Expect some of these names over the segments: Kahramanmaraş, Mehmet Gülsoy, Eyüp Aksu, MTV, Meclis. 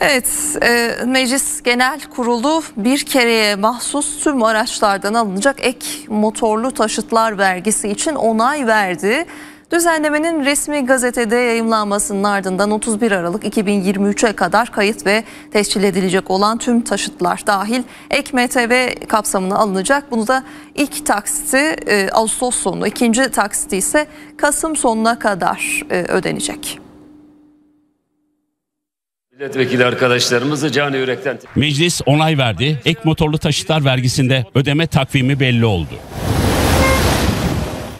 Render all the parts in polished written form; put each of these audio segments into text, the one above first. Evet, Meclis Genel Kurulu bir kereye mahsus tüm araçlardan alınacak ek motorlu taşıtlar vergisi için onay verdi. Düzenlemenin resmi gazetede yayımlanmasının ardından 31 Aralık 2023'e kadar kayıt ve tescil edilecek olan tüm taşıtlar dahil ek MTV kapsamına alınacak. Bunu da ilk taksiti Ağustos sonu, ikinci taksiti ise Kasım sonuna kadar ödenecek. Milletvekili arkadaşlarımızı canı yürekten... Meclis onay verdi. Ek motorlu taşıtlar vergisinde ödeme takvimi belli oldu.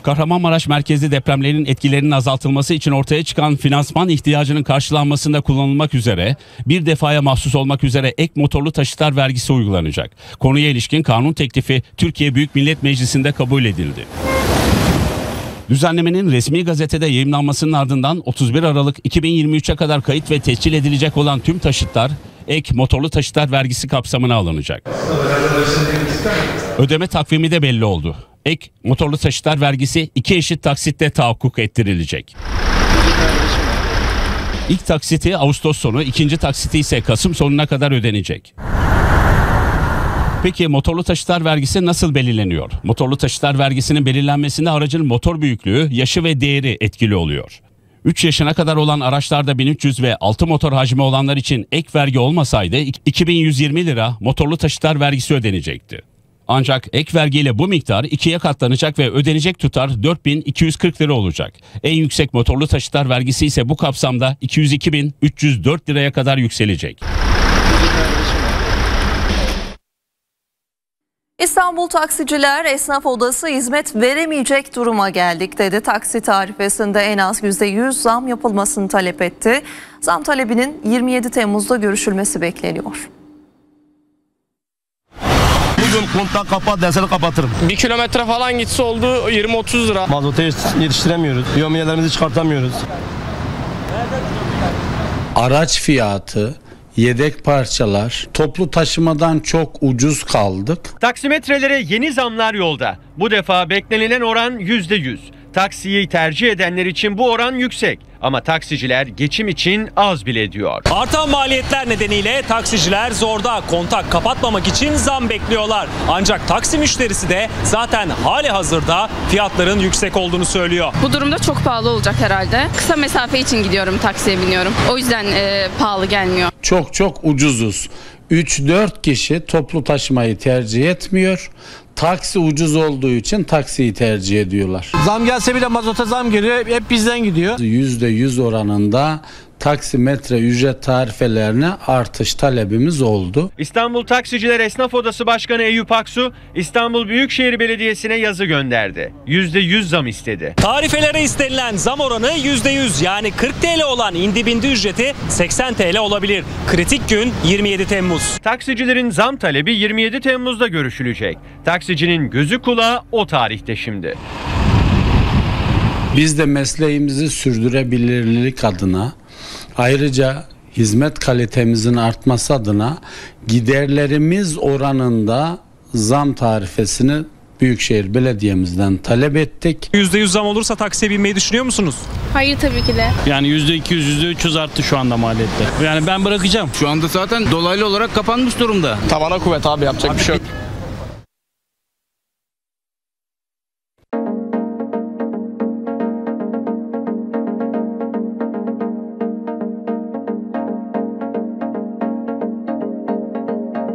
Kahramanmaraş merkezli depremlerin etkilerinin azaltılması için ortaya çıkan finansman ihtiyacının karşılanmasında kullanılmak üzere bir defaya mahsus olmak üzere ek motorlu taşıtlar vergisi uygulanacak. Konuya ilişkin kanun teklifi Türkiye Büyük Millet Meclisi'nde kabul edildi. Düzenlemenin resmi gazetede yayımlanmasının ardından 31 Aralık 2023'e kadar kayıt ve tescil edilecek olan tüm taşıtlar ek motorlu taşıtlar vergisi kapsamına alınacak. Ödeme takvimi de belli oldu. Ek motorlu taşıtlar vergisi 2 eşit taksitte tahakkuk ettirilecek. İlk taksiti Ağustos sonu, ikinci taksiti ise Kasım sonuna kadar ödenecek. Peki motorlu taşıtlar vergisi nasıl belirleniyor? Motorlu taşıtlar vergisinin belirlenmesinde aracın motor büyüklüğü, yaşı ve değeri etkili oluyor. 3 yaşına kadar olan araçlarda 1300 ve 6 motor hacmi olanlar için ek vergi olmasaydı 2120 lira motorlu taşıtlar vergisi ödenecekti. Ancak ek vergiyle bu miktar 2'ye katlanacak ve ödenecek tutar 4240 lira olacak. En yüksek motorlu taşıtlar vergisi ise bu kapsamda 202.304 liraya kadar yükselecek. İstanbul Taksiciler Esnaf Odası hizmet veremeyecek duruma geldik dedi. Taksi tarifesinde en az %100 zam yapılmasını talep etti. Zam talebinin 27 Temmuz'da görüşülmesi bekleniyor. Bugün kontağı kapat derseni kapatırım. 1 kilometre falan gitse oldu 20-30 lira. Mazota yetiştiremiyoruz. Biyomiyelerimizi çıkartamıyoruz. Araç fiyatı, yedek parçalar, toplu taşımadan çok ucuz kaldık. Taksimetrelere yeni zamlar yolda. Bu defa beklenilen oran %100. Taksiyi tercih edenler için bu oran yüksek. Ama taksiciler geçim için az bile diyor. Artan maliyetler nedeniyle taksiciler zorda, kontak kapatmamak için zam bekliyorlar. Ancak taksi müşterisi de zaten hali hazırda fiyatların yüksek olduğunu söylüyor. Bu durumda çok pahalı olacak herhalde. Kısa mesafe için gidiyorum, taksiye biniyorum. O yüzden pahalı gelmiyor. Çok ucuzuz. 3-4 kişi toplu taşımayı tercih etmiyor. Taksi ucuz olduğu için taksiyi tercih ediyorlar. Zam gelse bile mazota zam geliyor. Hep bizden gidiyor. %100 oranında taksimetre ücret tarifelerine artış talebimiz oldu. İstanbul Taksiciler Esnaf Odası Başkanı Eyüp Aksu, İstanbul Büyükşehir Belediyesi'ne yazı gönderdi. %100 zam istedi. Tarifelere istenilen zam oranı %100, yani 40 TL olan indibindi ücreti 80 TL olabilir. Kritik gün 27 Temmuz. Taksicilerin zam talebi 27 Temmuz'da görüşülecek. Taksicinin gözü kulağı o tarihte şimdi. Biz de mesleğimizi sürdürebilirlik adına, ayrıca hizmet kalitemizin artması adına giderlerimiz oranında zam tarifesini Büyükşehir Belediye'mizden talep ettik. %100 zam olursa taksiye binmeyi düşünüyor musunuz? Hayır, tabii ki de. Yani %200, %300 arttı şu anda maliyette. Yani ben bırakacağım. Şu anda zaten dolaylı olarak kapanmış durumda. Tavana kuvvet abi, yapacak bir şey yok.